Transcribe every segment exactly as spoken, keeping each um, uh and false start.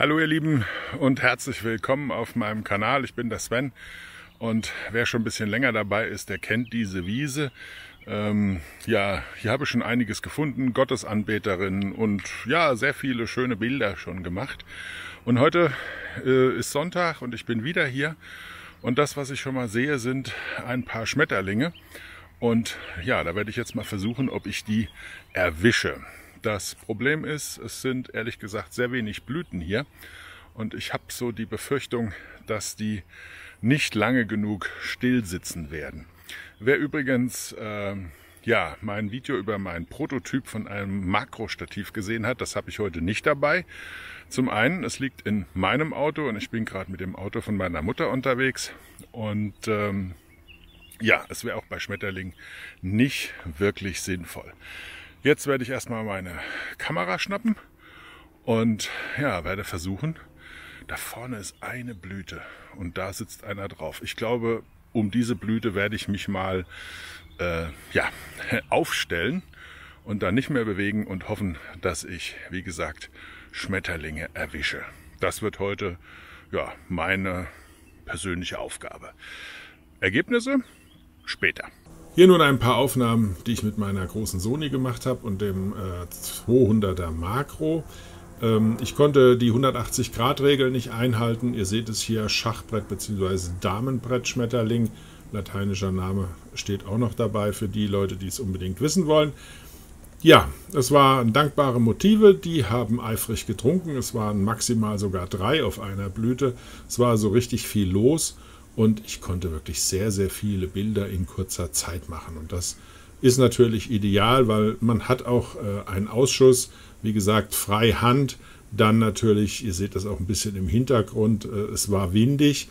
Hallo ihr Lieben und herzlich willkommen auf meinem Kanal. Ich bin der Sven und wer schon ein bisschen länger dabei ist, der kennt diese Wiese. Ähm, ja, hier habe ich schon einiges gefunden, Gottesanbeterinnen und ja, sehr viele schöne Bilder schon gemacht. Und heute äh, ist Sonntag und ich bin wieder hier und das, was ich schon mal sehe, sind ein paar Schmetterlinge. Und ja, da werde ich jetzt mal versuchen, ob ich die erwische. Das Problem ist, es sind ehrlich gesagt sehr wenig Blüten hier und ich habe so die Befürchtung, dass die nicht lange genug still sitzen werden. Wer übrigens äh, ja, mein Video über meinen Prototyp von einem Makrostativ gesehen hat, das habe ich heute nicht dabei. Zum einen, es liegt in meinem Auto und ich bin gerade mit dem Auto von meiner Mutter unterwegs und ähm, ja, es wäre auch bei Schmetterlingen nicht wirklich sinnvoll. Jetzt werde ich erstmal meine Kamera schnappen und ja, werde versuchen. Da vorne ist eine Blüte und da sitzt einer drauf. Ich glaube, um diese Blüte werde ich mich mal äh, ja, aufstellen und dann nicht mehr bewegen und hoffen, dass ich, wie gesagt, Schmetterlinge erwische. Das wird heute ja, meine persönliche Aufgabe. Ergebnisse später. Hier nun ein paar Aufnahmen, die ich mit meiner großen Sony gemacht habe und dem äh, zweihunderter Makro. Ähm, ich konnte die hundertachtzig Grad Regel nicht einhalten. Ihr seht es hier, Schachbrett bzw. Damenbrett-Schmetterling. Lateinischer Name steht auch noch dabei für die Leute, die es unbedingt wissen wollen. Ja, es waren dankbare Motive, die haben eifrig getrunken. Es waren maximal sogar drei auf einer Blüte. Es war so richtig viel los. Und ich konnte wirklich sehr, sehr viele Bilder in kurzer Zeit machen. Und das ist natürlich ideal, weil man hat auch äh, einen Ausschuss, wie gesagt, frei Hand. Dann natürlich, ihr seht das auch ein bisschen im Hintergrund, äh, es war windig,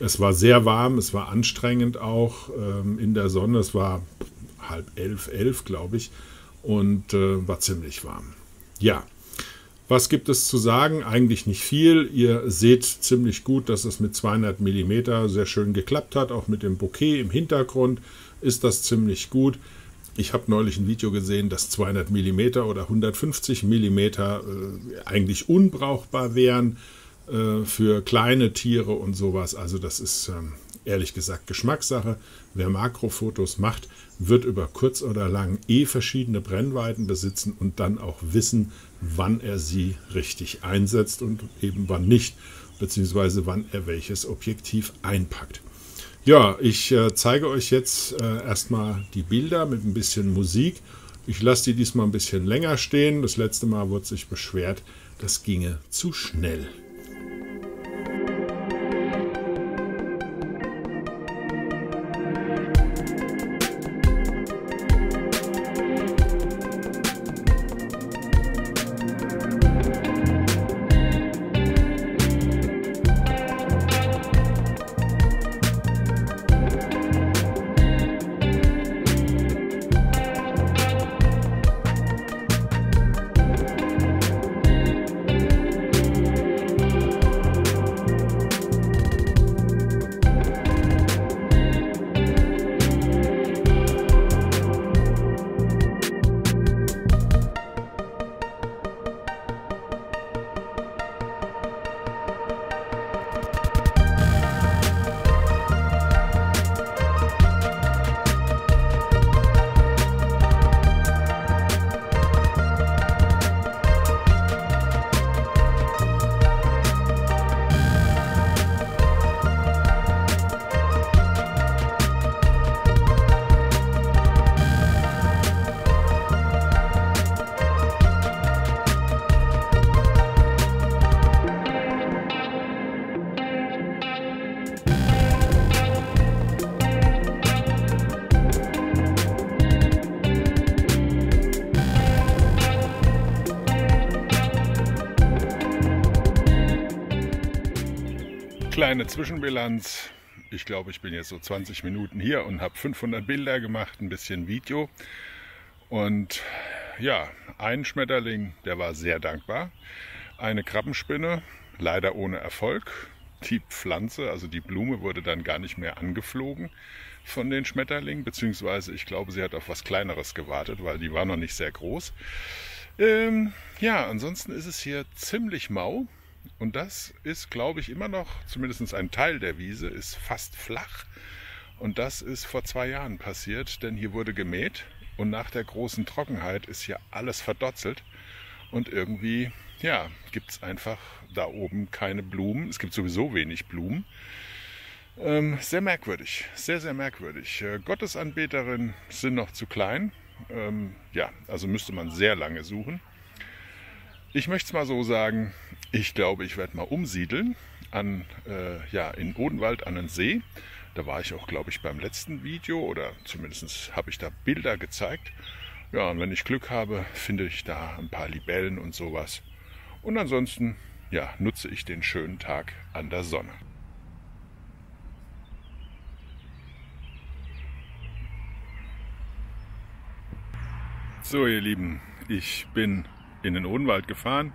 es war sehr warm, es war anstrengend auch ähm, in der Sonne. Es war halb elf, elf, glaube ich, und äh, war ziemlich warm. Ja. Was gibt es zu sagen? Eigentlich nicht viel. Ihr seht ziemlich gut, dass es mit zweihundert Millimeter sehr schön geklappt hat. Auch mit dem Bouquet im Hintergrund ist das ziemlich gut. Ich habe neulich ein Video gesehen, dass zweihundert Millimeter oder hundertfünfzig Millimeter äh, eigentlich unbrauchbar wären äh, für kleine Tiere und sowas. Also das ist ähm, ehrlich gesagt Geschmackssache. Wer Makrofotos macht, wird über kurz oder lang eh verschiedene Brennweiten besitzen und dann auch wissen, wann er sie richtig einsetzt und eben wann nicht, beziehungsweise wann er welches Objektiv einpackt. Ja, ich äh, zeige euch jetzt äh, erstmal die Bilder mit ein bisschen Musik. Ich lasse die diesmal ein bisschen länger stehen. Das letzte Mal wurde sich beschwert, das ginge zu schnell. Kleine Zwischenbilanz. Ich glaube, ich bin jetzt so zwanzig Minuten hier und habe fünfhundert Bilder gemacht, ein bisschen Video. Und ja, ein Schmetterling, der war sehr dankbar. Eine Krabbenspinne, leider ohne Erfolg. Die Pflanze, also die Blume, wurde dann gar nicht mehr angeflogen von den Schmetterlingen. Beziehungsweise, ich glaube, sie hat auf was Kleineres gewartet, weil die war noch nicht sehr groß. Ähm, ja, ansonsten ist es hier ziemlich mau. Und das ist, glaube ich, immer noch, zumindest ein Teil der Wiese, ist fast flach. Und das ist vor zwei Jahren passiert, denn hier wurde gemäht und nach der großen Trockenheit ist hier alles verdotzelt. Und irgendwie, ja, gibt es einfach da oben keine Blumen. Es gibt sowieso wenig Blumen. Ähm, sehr merkwürdig, sehr, sehr merkwürdig. Äh, Gottesanbeterinnen sind noch zu klein. Ähm, ja, also müsste man sehr lange suchen. Ich möchte es mal so sagen, ich glaube, ich werde mal umsiedeln an, äh, ja, in Odenwald an den See. Da war ich auch, glaube ich, beim letzten Video oder zumindest habe ich da Bilder gezeigt. Ja, und wenn ich Glück habe, finde ich da ein paar Libellen und sowas. Und ansonsten, ja, nutze ich den schönen Tag an der Sonne. So, ihr Lieben, ich bin in den Odenwald gefahren.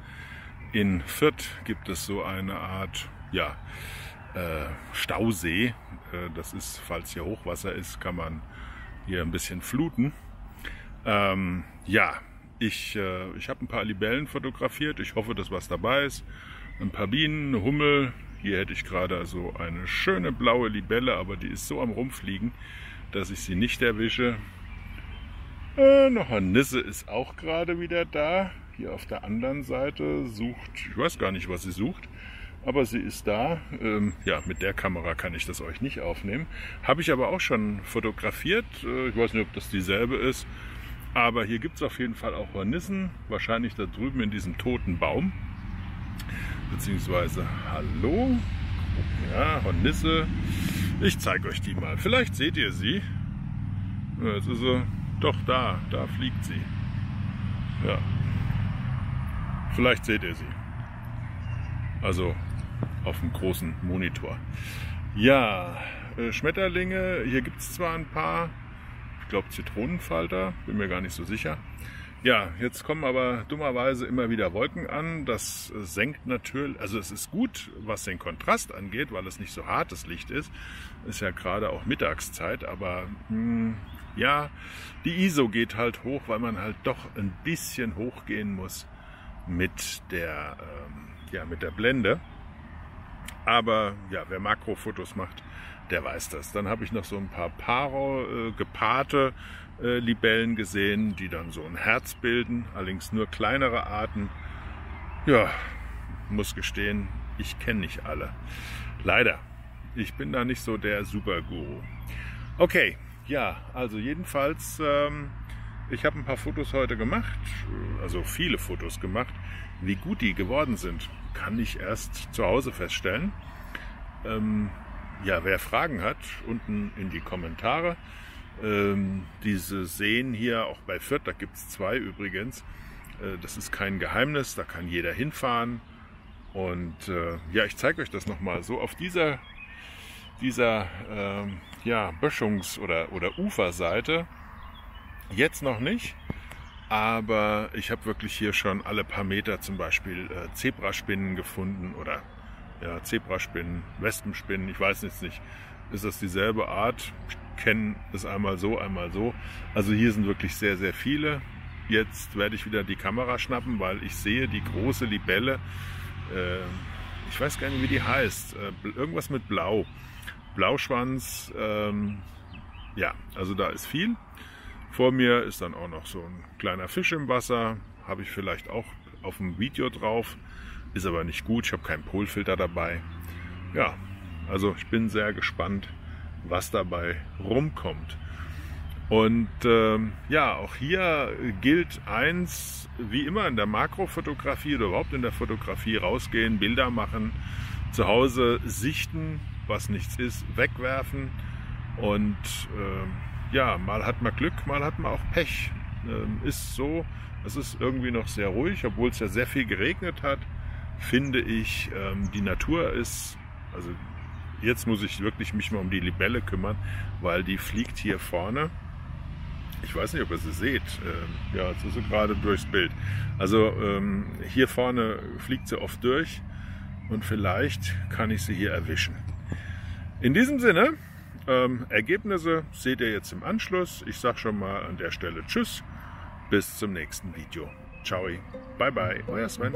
In Fürth gibt es so eine Art, ja, äh, Stausee. Äh, das ist, falls hier Hochwasser ist, kann man hier ein bisschen fluten. Ähm, ja, ich, äh, ich habe ein paar Libellen fotografiert. Ich hoffe, dass was dabei ist. Ein paar Bienen, eine Hummel. Hier hätte ich gerade so eine schöne blaue Libelle, aber die ist so am Rumfliegen, dass ich sie nicht erwische. Äh, noch eine Nisse ist auch gerade wieder da. Hier auf der anderen Seite sucht, ich weiß gar nicht, was sie sucht, aber sie ist da. Ähm, ja, mit der Kamera kann ich das euch nicht aufnehmen. Habe ich aber auch schon fotografiert. Äh, ich weiß nicht, ob das dieselbe ist. Aber hier gibt es auf jeden Fall auch Hornissen, wahrscheinlich da drüben in diesem toten Baum. Beziehungsweise, hallo, ja, Hornisse. Ich zeige euch die mal. Vielleicht seht ihr sie. Ja, jetzt ist sie doch da, da fliegt sie. Ja. Vielleicht seht ihr sie. Also auf dem großen Monitor. Ja, äh, Schmetterlinge, hier gibt es zwar ein paar. Ich glaube Zitronenfalter, bin mir gar nicht so sicher. Ja, jetzt kommen aber dummerweise immer wieder Wolken an. Das senkt natürlich, also es ist gut, was den Kontrast angeht, weil es nicht so hartes Licht ist. Ist ja gerade auch Mittagszeit, aber mh, ja, die I S O geht halt hoch, weil man halt doch ein bisschen hochgehen muss mit der, ähm, ja, mit der Blende. Aber ja, wer Makrofotos macht, der weiß das. Dann habe ich noch so ein paar Paare, äh, gepaarte äh, Libellen gesehen, die dann so ein Herz bilden, allerdings nur kleinere Arten. Ja, muss gestehen, ich kenne nicht alle. Leider, ich bin da nicht so der Superguru. Okay, ja, also jedenfalls, ähm, ich habe ein paar Fotos heute gemacht, also viele Fotos gemacht. Wie gut die geworden sind, kann ich erst zu Hause feststellen. Ähm, Ja, wer Fragen hat, unten in die Kommentare. Ähm, diese Seen hier, auch bei Fürth, da gibt es zwei übrigens. Äh, das ist kein Geheimnis, da kann jeder hinfahren. Und äh, ja, ich zeige euch das nochmal. So auf dieser, dieser ähm, ja, Böschungs- oder, oder Uferseite, jetzt noch nicht. Aber ich habe wirklich hier schon alle paar Meter zum Beispiel äh, Zebraspinnen gefunden oder... Ja, Zebraspinnen, Wespenspinnen, ich weiß jetzt nicht, ist das dieselbe Art? Ich kenne es einmal so, einmal so. Also hier sind wirklich sehr, sehr viele. Jetzt werde ich wieder die Kamera schnappen, weil ich sehe die große Libelle, äh, ich weiß gar nicht, wie die heißt, äh, irgendwas mit Blau, Blauschwanz, ähm, ja, also da ist viel. Vor mir ist dann auch noch so ein kleiner Fisch im Wasser, habe ich vielleicht auch auf dem Video drauf. Ist aber nicht gut, ich habe keinen Polfilter dabei. Ja, also ich bin sehr gespannt, was dabei rumkommt. Und ähm, ja, auch hier gilt eins, wie immer in der Makrofotografie oder überhaupt in der Fotografie, rausgehen, Bilder machen, zu Hause sichten, was nichts ist, wegwerfen. Und ähm, ja, mal hat man Glück, mal hat man auch Pech. Ähm, ist so, es ist irgendwie noch sehr ruhig, obwohl es ja sehr viel geregnet hat. Finde ich, die Natur ist, also jetzt muss ich wirklich mich mal um die Libelle kümmern, weil die fliegt hier vorne. Ich weiß nicht, ob ihr sie seht. Ja, jetzt ist sie gerade durchs Bild. Also hier vorne fliegt sie oft durch und vielleicht kann ich sie hier erwischen. In diesem Sinne, Ergebnisse seht ihr jetzt im Anschluss. Ich sage schon mal an der Stelle Tschüss, bis zum nächsten Video. Ciao, bye bye, euer Sven.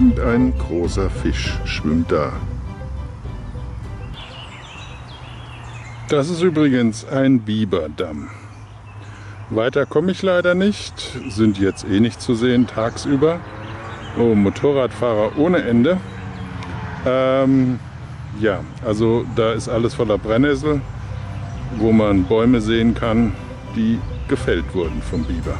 irgendein großer Fisch schwimmt da. Das ist übrigens ein Biberdamm. Weiter komme ich leider nicht, sind jetzt eh nicht zu sehen tagsüber. Oh, Motorradfahrer ohne Ende. Ähm, ja, also da ist alles voller Brennnessel, wo man Bäume sehen kann, die gefällt wurden vom Biber.